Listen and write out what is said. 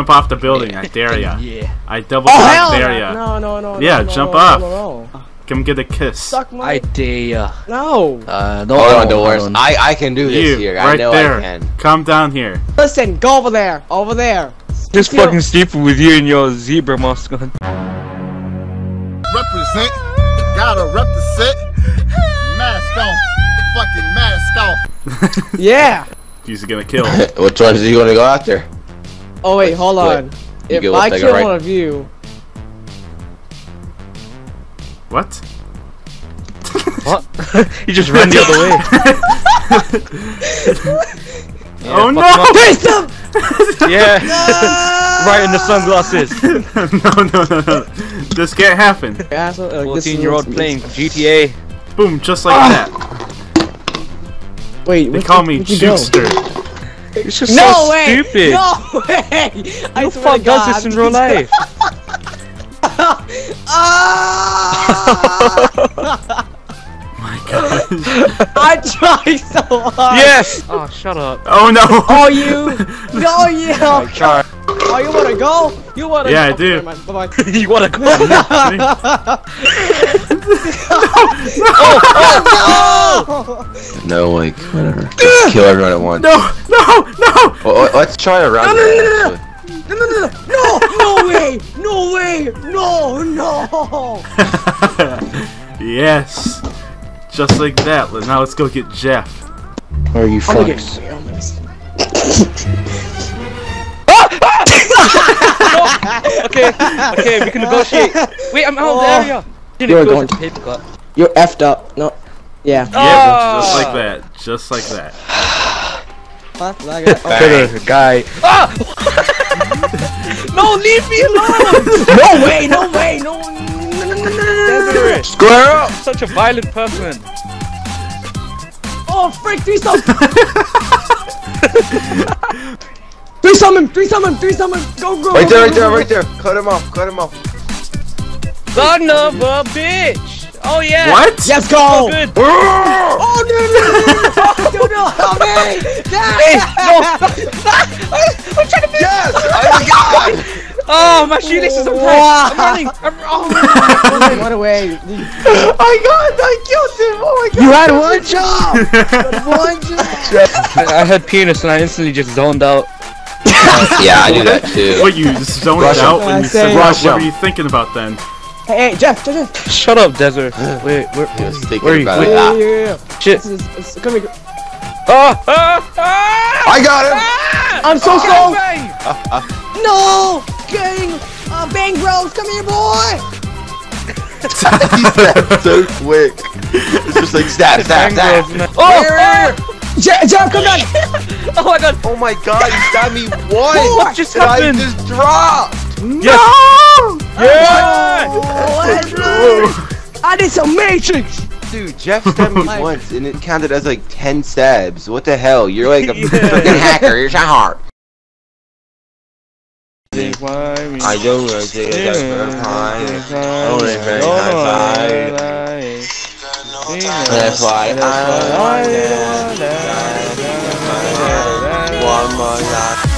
Jump off the building, I dare ya. Yeah. I double-tap, dare ya. No. Yeah, no, jump off. No. Come get a kiss. Suck my... I dare ya. No. Hold on. I can do this here. Right I know there. I can. Come down here. Listen, go over there. Over there. This fucking stupid with you and your zebra mask on. Represent. Gotta represent. Mask on. Fucking mask off. Yeah. He's gonna kill. Which ones are you gonna go after? Oh wait, hold on. If I kill one of you. What? What? He just ran the other way. Yeah, oh no! Taste him! Yeah. No! Right in the sunglasses. No. This can't happen. 14-year-old playing GTA. Boom, just like that. Wait, they call me Jukester. It's just so stupid. No way! Who the fuck does this in real life? My God! I tried so hard. Yes. Oh, shut up. Oh no. Oh you. No you. Oh, God. Oh, you wanna go? You wanna? Yeah, go. I do. Bye-bye. You wanna go? No. No, like whatever. Just kill everyone at once. No. Well, let's try a round. No way! Yes! Just like that. Now let's go get Jeff. Where are you from? Okay, we can negotiate. Wait, I'm out of the area. You're effed up. No. Yeah. Yeah, just like that. Okay, guy. No, leave me alone! No way! Square up! Such a violent person. Oh, frick, threesome! threesome him! Go! Right there! Cut him off! Son of a bitch! Oh yeah! What? Yes, go! So good. Oh no! Help me! I'm trying to move! Yes! Oh my shoelace is a break! I'm running! Run away! Oh my God! I killed him! Oh my God! You had one job! I had penis and I instantly just zoned out. Yeah, I do that too. What, you zoned out when you said Rush? What were you thinking about then? Hey, Jeff! Shut up, Desert. Wait, where are you? Shit. Come here. I got him! I'm so slow! No! Gang! Bang bros, come here, boy! He's that so quick. It's just like stab. Jeff, come back! Oh my God! Oh my God! You stabbed me once! What just happened? I just dropped! No! I did some Matrix! Dude, Jeff stabbed me once and it counted as like 10 stabs. What the hell? You're like a freaking hacker. You're so hard. I don't want to take a high five. That's why I want one more time.